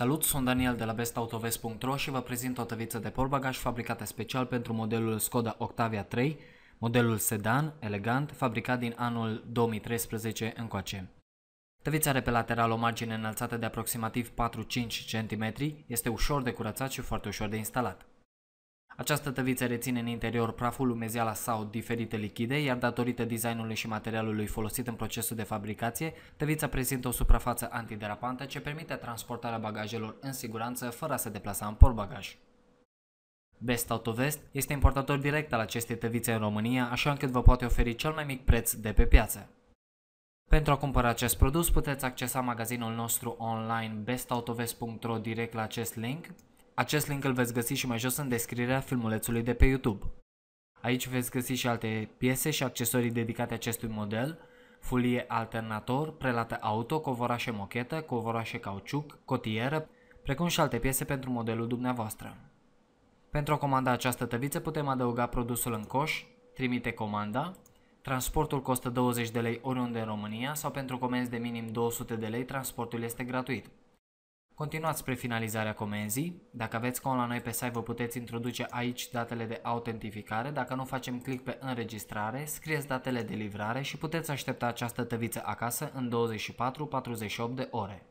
Salut, sunt Daniel de la bestautovest.ro și vă prezint o tăviță de portbagaj fabricată special pentru modelul Skoda Octavia 3, modelul sedan, elegant, fabricat din anul 2013 încoace. Tăvița are pe lateral o margine înălțată de aproximativ 4-5 cm, este ușor de curățat și foarte ușor de instalat. Această tăviță reține în interior praful, umezeala sau diferite lichide, iar datorită designului și materialului folosit în procesul de fabricație, tăvița prezintă o suprafață antiderapantă ce permite transportarea bagajelor în siguranță fără a se deplasa în portbagaj. Best Auto Vest este importator direct al acestei tăvițe în România, așa încât vă poate oferi cel mai mic preț de pe piață. Pentru a cumpăra acest produs puteți accesa magazinul nostru online bestautovest.ro direct la acest link. Acest link îl veți găsi și mai jos în descrierea filmulețului de pe YouTube. Aici veți găsi și alte piese și accesorii dedicate acestui model, fulie alternator, prelată auto, covorașe mochetă, covorașe cauciuc, cotieră, precum și alte piese pentru modelul dumneavoastră. Pentru a comanda această tăviță putem adăuga produsul în coș, trimite comanda, transportul costă 20 de lei oriunde în România sau pentru comenzi de minim 200 de lei transportul este gratuit. Continuați spre finalizarea comenzii. Dacă aveți cont la noi pe site, vă puteți introduce aici datele de autentificare. Dacă nu, facem click pe înregistrare, scrieți datele de livrare și puteți aștepta această tăviță acasă în 24-48 de ore.